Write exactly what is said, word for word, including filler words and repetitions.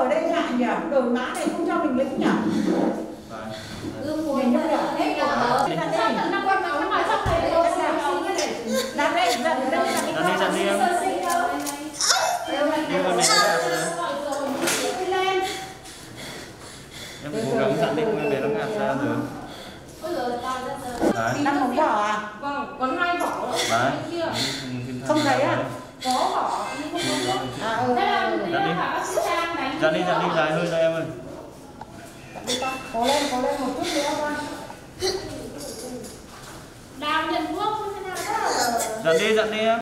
ở đây lại nhỉ, đổi mã này không cho mình lĩnh nhỉ. Gương của mình đâu đấy nhỉ. Sao tận năm quan máu mà sắp thấy đâu sao không cái này. Làm đây giận đâu là cái con sơ sinh đâu. Em cố gắng xác định cái bé nó ngạt ra rồi. Năm móng vỏ à? Vâng, còn hai vỏ nữa. Không thấy à? Có vỏ nhưng không có. À ừ. Dặn đi, dặn đi dài hơi ra em ơi. Có lên, có lên một chút nữa con. Đào Nhân Quốc. Dặn đi, dặn đi em.